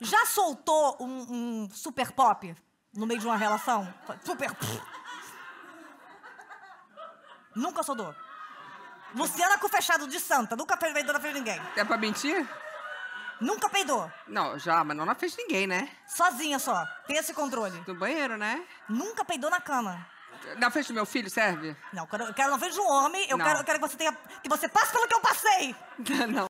Já soltou um super pop no meio de uma relação? Super... Nunca soltou. Luciana com fechado de santa. Nunca peidou na frente de ninguém. É pra mentir? Nunca peidou. Não, já, mas não na frente de ninguém, né? Sozinha só. Tem esse controle. Do banheiro, né? Nunca peidou na cama. Na frente do meu filho, serve? Não, eu quero na frente de um homem. Eu quero que você passe pelo que eu passei. Não.